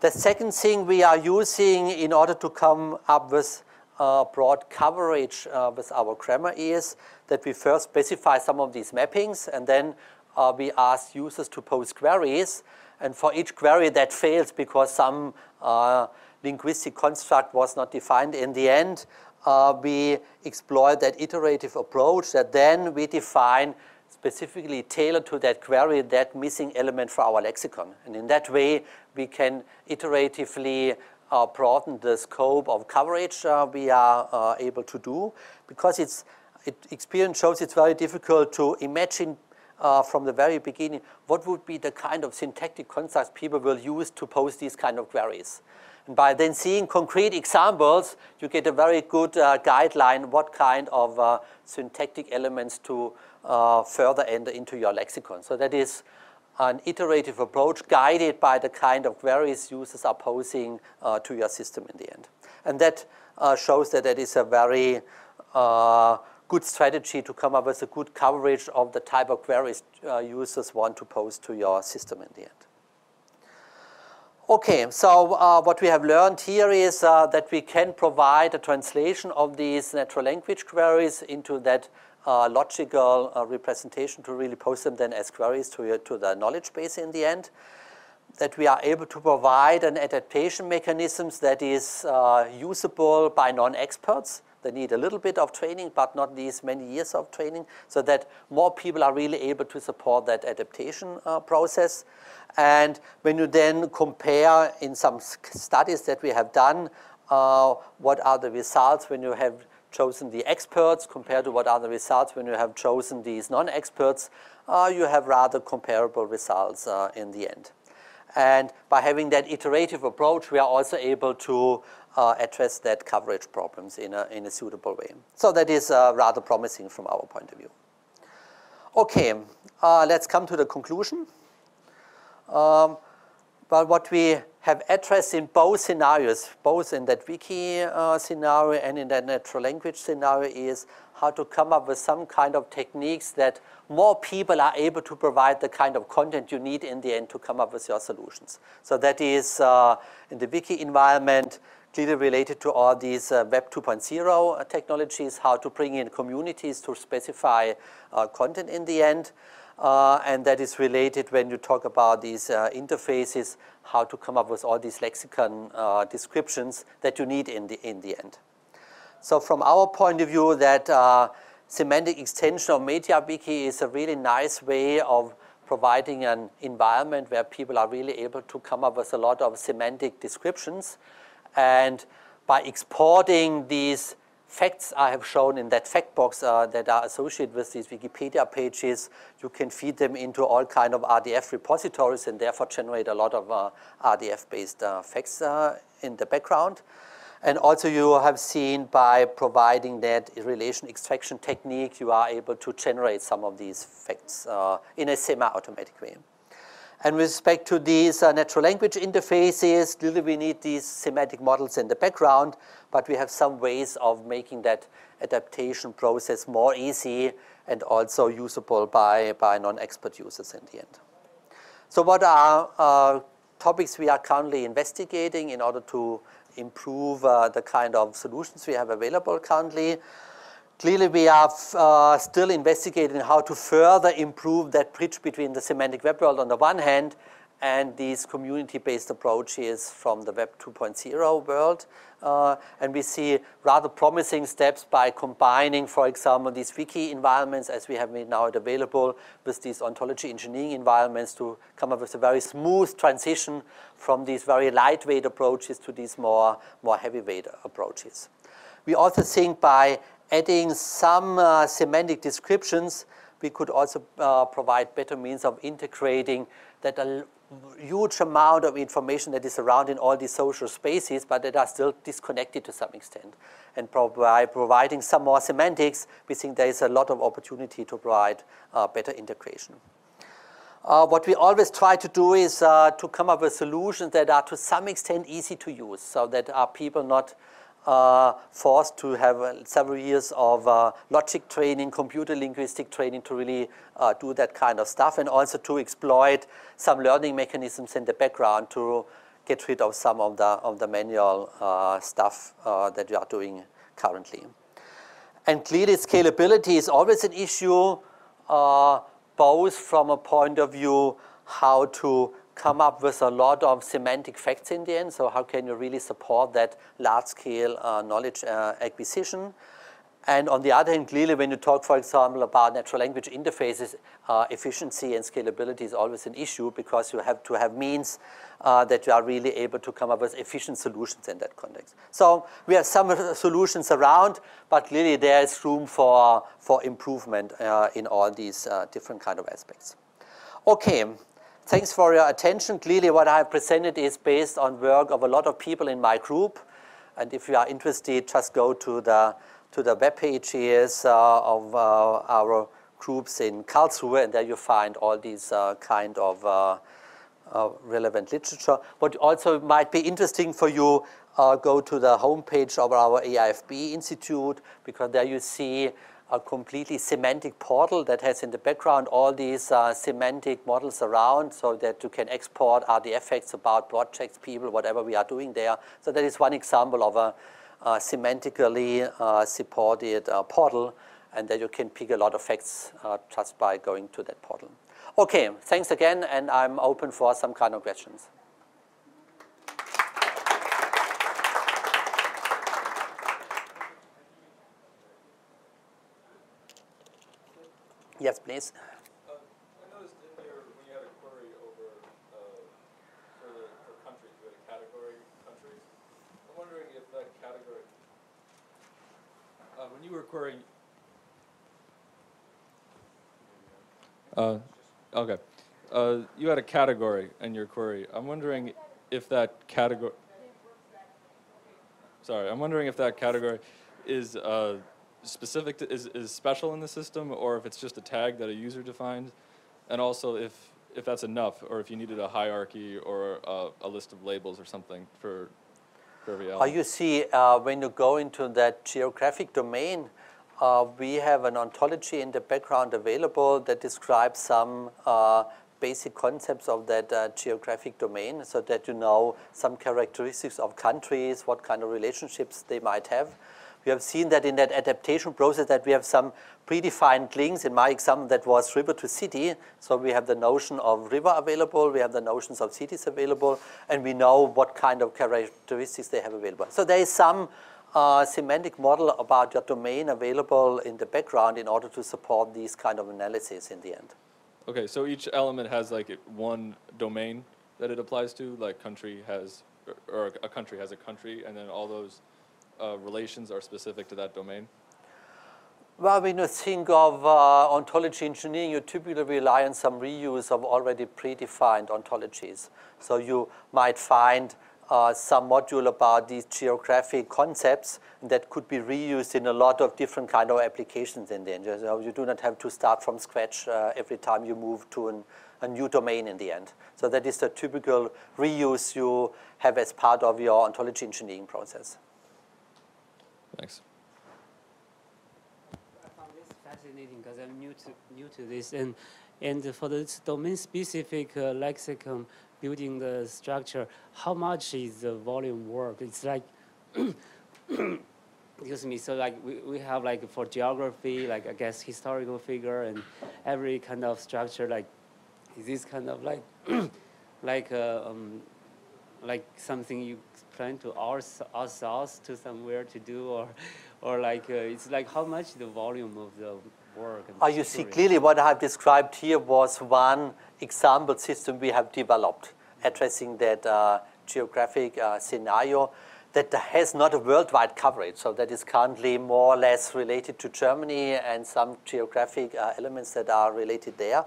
The second thing we are using in order to come up with uh, broad coverage uh, with our grammar is that we first specify some of these mappings, and then uh, we ask users to post queries. And for each query that fails because some uh, linguistic construct was not defined in the end, Uh, we exploit that iterative approach that then we define specifically tailored to that query that missing element for our lexicon. And in that way, we can iteratively uh, broaden the scope of coverage uh, we are uh, able to do, because it's, it, experience shows it's very difficult to imagine uh, from the very beginning what would be the kind of syntactic constructs people will use to post these kind of queries. And by then seeing concrete examples, you get a very good uh, guideline what kind of uh, syntactic elements to uh, further enter into your lexicon. So that is an iterative approach guided by the kind of queries users are posing uh, to your system in the end. And that uh, shows that that is a very uh, good strategy to come up with a good coverage of the type of queries uh, users want to pose to your system in the end. Okay, so uh, what we have learned here is uh, that we can provide a translation of these natural language queries into that uh, logical uh, representation to really post them then as queries to, your, to the knowledge base in the end. That we are able to provide an adaptation mechanism that is uh, usable by non-experts. They need a little bit of training, but not these many years of training, so that more people are really able to support that adaptation uh, process. And when you then compare in some studies that we have done, uh, what are the results when you have chosen the experts compared to what are the results when you have chosen these non-experts, uh, you have rather comparable results uh, in the end. And by having that iterative approach, we are also able to uh, address that coverage problems in a, in a suitable way. So that is uh, rather promising from our point of view. Okay, uh, let's come to the conclusion. Um, but what we have addressed in both scenarios, both in that wiki uh, scenario and in that natural language scenario, is how to come up with some kind of techniques that more people are able to provide the kind of content you need in the end to come up with your solutions. So that is uh, in the wiki environment clearly related to all these uh, web two point zero technologies, how to bring in communities to specify uh, content in the end. Uh, and that is related when you talk about these uh, interfaces, how to come up with all these lexicon uh, descriptions that you need in the, in the end. So from our point of view, that uh, semantic extension of MediaWiki is a really nice way of providing an environment where people are really able to come up with a lot of semantic descriptions. And by exporting these facts I have shown in that fact box uh, that are associated with these Wikipedia pages, you can feed them into all kind of R D F repositories and therefore generate a lot of uh, R D F-based uh, facts uh, in the background. And also you have seen by providing that relation extraction technique, you are able to generate some of these facts uh, in a semi-automatic way. And with respect to these uh, natural language interfaces, clearly we need these semantic models in the background, but we have some ways of making that adaptation process more easy and also usable by, by non-expert users in the end. So what are uh, topics we are currently investigating in order to improve uh, the kind of solutions we have available currently? Clearly, we are uh, still investigating how to further improve that bridge between the semantic web world on the one hand and these community-based approaches from the web two point zero world. Uh, and we see rather promising steps by combining, for example, these wiki environments as we have made now it available with these ontology engineering environments to come up with a very smooth transition from these very lightweight approaches to these more, more heavyweight approaches. We also think by adding some uh, semantic descriptions, we could also uh, provide better means of integrating that a huge amount of information that is around in all these social spaces, but that are still disconnected to some extent. And by providing some more semantics, we think there is a lot of opportunity to provide uh, better integration. Uh, what we always try to do is uh, to come up with solutions that are to some extent easy to use, so that are people not uh, forced to have uh, several years of uh, logic training, computer linguistic training to really uh, do that kind of stuff, and also to exploit some learning mechanisms in the background to get rid of some of the, of the manual uh, stuff uh, that we are doing currently. And clearly scalability is always an issue, uh, both from a point of view how to come up with a lot of semantic facts in the end, so how can you really support that large-scale uh, knowledge uh, acquisition. And on the other hand, clearly when you talk, for example, about natural language interfaces, uh, efficiency and scalability is always an issue, because you have to have means uh, that you are really able to come up with efficient solutions in that context. So we have some solutions around, but clearly there is room for, for improvement uh, in all these uh, different kind of aspects. Okay, thanks for your attention. Clearly what I have presented is based on work of a lot of people in my group, and if you are interested, just go to the to the web page here uh, of uh, our groups in Karlsruhe, and there you find all these uh, kind of uh, uh, relevant literature. What also might be interesting for you, uh, go to the homepage of our A I F B Institute, because there you see a completely semantic portal that has in the background all these uh, semantic models around, so that you can export R D F facts about projects, people, whatever we are doing there. So that is one example of a Uh, semantically uh, supported uh, portal, and that you can pick a lot of facts uh, just by going to that portal. Okay, thanks again, and I'm open for some kind of questions. Yes, please. You were querying. Uh, okay. Uh, you had a category in your query. I'm wondering if that category. Sorry, I'm wondering if that category is uh, specific to, is is special in the system, or if it's just a tag that a user defined, and also if if that's enough, or if you needed a hierarchy or a, a list of labels or something for. Oh, you see, uh, when you go into that geographic domain, uh, we have an ontology in the background available that describes some uh, basic concepts of that uh, geographic domain, so that you know some characteristics of countries, what kind of relationships they might have. We have seen that in that adaptation process that we have some predefined links. In my example, that was river to city. So we have the notion of river available. We have the notions of cities available. And we know what kind of characteristics they have available. So there is some uh, semantic model about your domain available in the background in order to support these kind of analysis in the end. OK, so each element has like one domain that it applies to, like country has, or a country has a country, and then all those Uh, relations are specific to that domain? Well, when you think of uh, ontology engineering, you typically rely on some reuse of already predefined ontologies. So you might find uh, some module about these geographic concepts that could be reused in a lot of different kind of applications in the end. So you do not have to start from scratch uh, every time you move to an, a new domain in the end. So that is the typical reuse you have as part of your ontology engineering process. Thanks. I found this fascinating because I'm new to new to this, and and for this domain-specific uh, lexicon building the structure, how much is the volume work? It's like, excuse me. So like we we have like for geography, like I guess historical figure and every kind of structure. Like is this kind of like like uh, um, like something you plan to outsource to somewhere to do, or, or like, uh, it's like how much the volume of the work. Oh, you see, clearly what I have described here was one example system we have developed, addressing that uh, geographic uh, scenario that has not a worldwide coverage. So that is currently more or less related to Germany and some geographic uh, elements that are related there.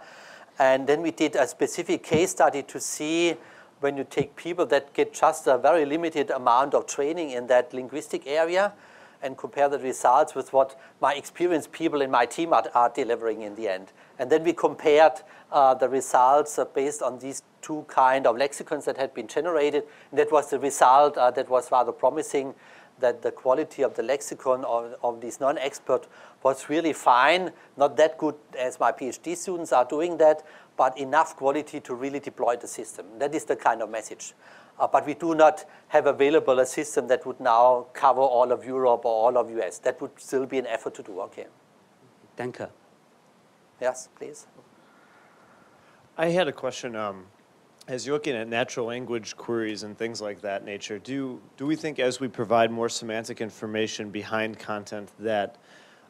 And then we did a specific case study to see when you take people that get just a very limited amount of training in that linguistic area, and compare the results with what my experienced people in my team are, are delivering in the end. And then we compared uh, the results uh, based on these two kind of lexicons that had been generated. And that was the result uh, that was rather promising, that the quality of the lexicon of, of these non-expert was really fine, not that good as my PhD students are doing that, but enough quality to really deploy the system. That is the kind of message. Uh, but we do not have available a system that would now cover all of Europe or all of U S. That would still be an effort to do, okay. Danke. Yes, please. I had a question. Um, as you're looking at natural language queries and things like that nature, do, do we think as we provide more semantic information behind content that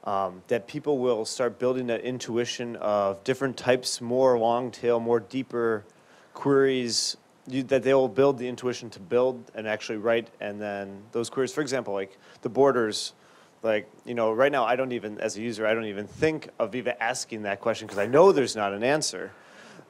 Um, that people will start building that intuition of different types, more long tail, more deeper queries, you, that they will build the intuition to build and actually write, and then those queries, for example, like the borders, like, you know, right now I don't even, as a user, I don't even think of even asking that question because I know there's not an answer.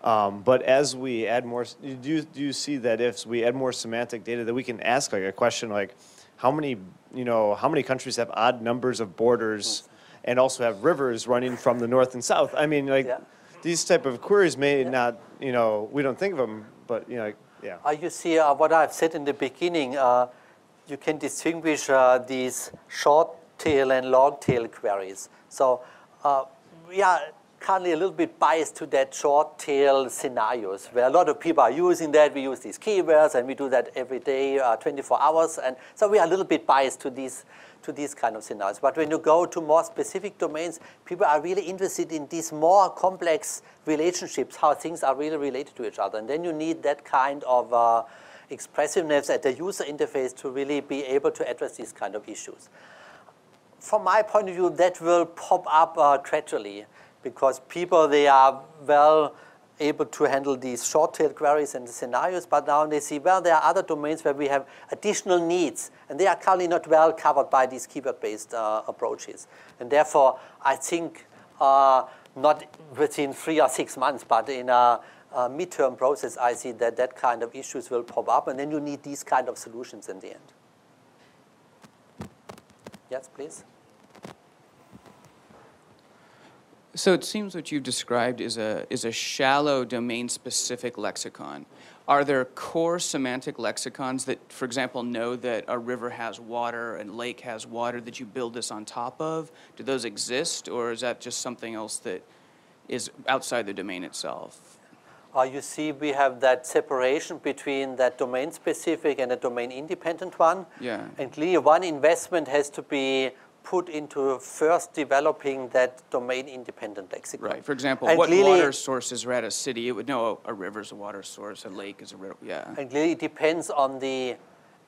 Um, but as we add more, do you, do you see that if we add more semantic data that we can ask like a question like, how many, you know, how many countries have odd numbers of borders and also have rivers running from the north and south? I mean, like, yeah. These type of queries may yeah. not, you know, we don't think of them, but, you know, yeah. Uh, you see, uh, what I've said in the beginning, uh, you can distinguish uh, these short tail and long tail queries. So uh, we are currently a little bit biased to that short tail scenarios, where a lot of people are using that. We use these keywords, and we do that every day, uh, twenty-four hours. And so we are a little bit biased to these to these kind of scenarios. But when you go to more specific domains, people are really interested in these more complex relationships, how things are really related to each other. And then you need that kind of uh, expressiveness at the user interface to really be able to address these kind of issues. From my point of view, that will pop up uh, gradually, because people, they are well able to handle these short-tailed queries and the scenarios, but now they see, well, there are other domains where we have additional needs, and they are currently not well covered by these keyword-based uh, approaches. And therefore, I think uh, not within three or six months, but in a, a midterm process, I see that that kind of issues will pop up, and then you need these kind of solutions in the end. Yes, please. So it seems what you've described is a, is a shallow domain-specific lexicon. Are there core semantic lexicons that, for example, know that a river has water and lake has water that you build this on top of? Do those exist, or is that just something else that is outside the domain itself? Uh, you see, we have that separation between that domain-specific and a domain-independent one. Yeah. And clearly, one investment has to be put into first developing that domain-independent lexicon. Right. For example, and what clearly, water source is at a city? It would know a river's a water source, a lake is a river. Yeah. And clearly, it depends on the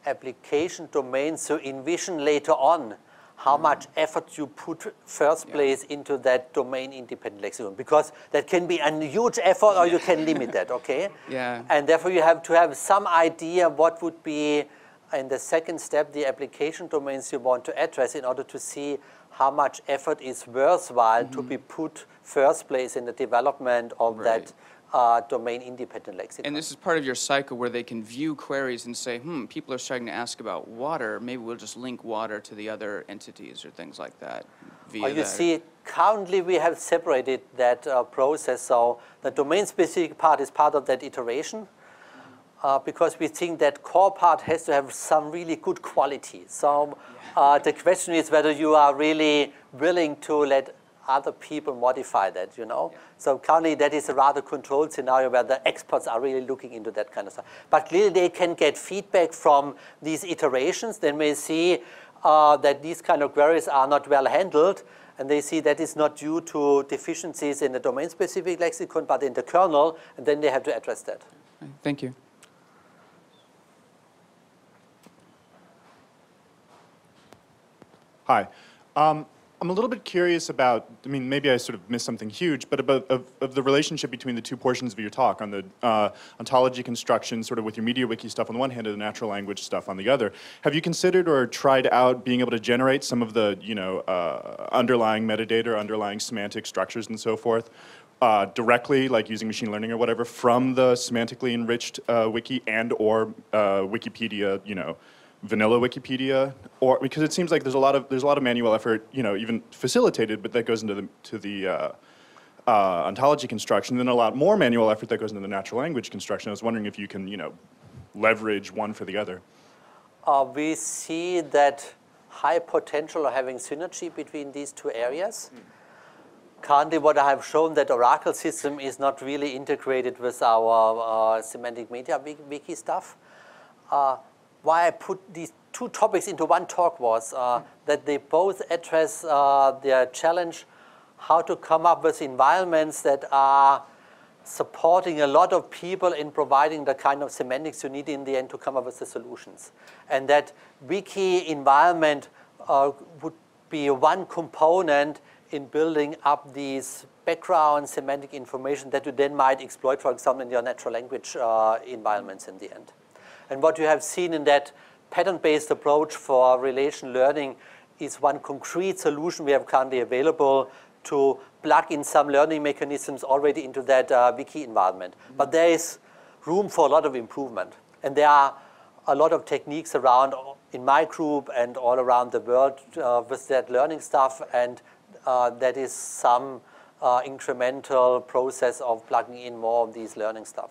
application domain. So envision later on how mm. much effort you put first yeah. place into that domain-independent lexicon, because that can be a huge effort, or you can limit that. Okay. Yeah. And therefore, you have to have some idea what would be, in the second step, the application domains you want to address in order to see how much effort is worthwhile mm-hmm. to be put first place in the development of right. that uh, domain-independent lexicon. And this is part of your cycle where they can view queries and say, hmm, people are starting to ask about water. Maybe we'll just link water to the other entities or things like that. Via or you that. See, currently we have separated that uh, process. So the domain-specific part is part of that iteration. Uh, because we think that core part has to have some really good quality. So uh, the question is whether you are really willing to let other people modify that, you know? Yeah. So currently that is a rather controlled scenario where the experts are really looking into that kind of stuff. But clearly they can get feedback from these iterations. They may see uh, that these kind of queries are not well handled, and they see that is not due to deficiencies in the domain-specific lexicon, but in the kernel, and then they have to address that. Thank you. Hi. Um, I'm a little bit curious about, I mean, maybe I sort of missed something huge, but about of, of the relationship between the two portions of your talk on the uh, ontology construction, sort of with your media wiki stuff on the one hand and the natural language stuff on the other. Have you considered or tried out being able to generate some of the, you know, uh, underlying metadata, underlying semantic structures and so forth uh, directly, like using machine learning or whatever, from the semantically enriched uh, wiki and or uh, Wikipedia, you know, vanilla Wikipedia, or because it seems like there's a lot of there's a lot of manual effort, you know, even facilitated, but that goes into the to the uh, uh, ontology construction, and then a lot more manual effort that goes into the natural language construction. I was wondering if you can, you know, leverage one for the other. Uh, we see that high potential of having synergy between these two areas. Mm. Currently, what I have shown that ORAKEL system is not really integrated with our uh, semantic media wiki stuff. Uh, why I put these two topics into one talk was uh, that they both address uh, their challenge, how to come up with environments that are supporting a lot of people in providing the kind of semantics you need in the end to come up with the solutions. And that wiki environment uh, would be one component in building up these background semantic information that you then might exploit, for example, in your natural language uh, environments in the end. And what you have seen in that pattern-based approach for relation learning is one concrete solution we have currently available to plug in some learning mechanisms already into that uh, wiki environment. Mm-hmm. But there is room for a lot of improvement. And there are a lot of techniques around in my group and all around the world uh, with that learning stuff. And uh, that is some uh, incremental process of plugging in more of these learning stuff.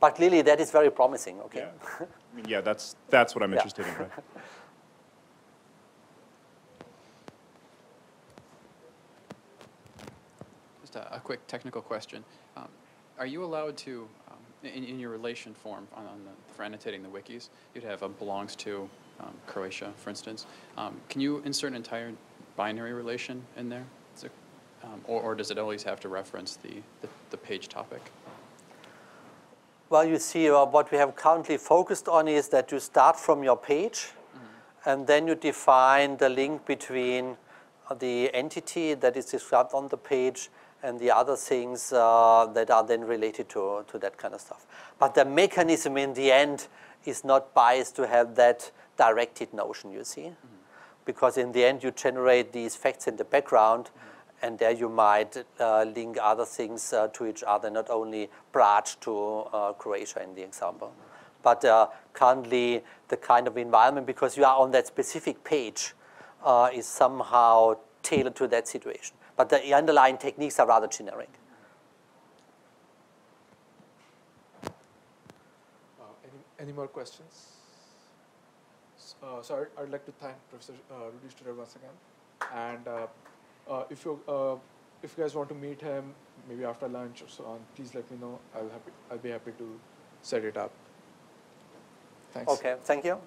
But clearly, that is very promising. Okay. Yeah, I mean, yeah that's that's what I'm interested yeah. in. Right? Just a, a quick technical question: um, are you allowed to, um, in, in your relation form on, on the, for annotating the wikis, you'd have a belongs to um, Croatia, for instance? Um, can you insert an entire binary relation in there, Is there um, or, or does it always have to reference the the, the page topic? Well, you see, uh, what we have currently focused on is that you start from your page, mm-hmm. and then you define the link between the entity that is described on the page and the other things uh, that are then related to, to that kind of stuff. But the mechanism in the end is not biased to have that directed notion, you see, mm-hmm. because in the end you generate these facts in the background, mm-hmm. and there you might uh, link other things uh, to each other, not only Brač to uh, Croatia in the example. But uh, currently the kind of environment, because you are on that specific page, uh, is somehow tailored to that situation. But the underlying techniques are rather generic. Uh, any, any more questions? Uh, so I'd, I'd like to thank Professor uh, Rudi Sture once again. And, uh, Uh, if you uh, if you guys want to meet him, maybe after lunch or so on, please let me know. I'll happy I'll be happy to set it up. Thanks. Okay. Thank you.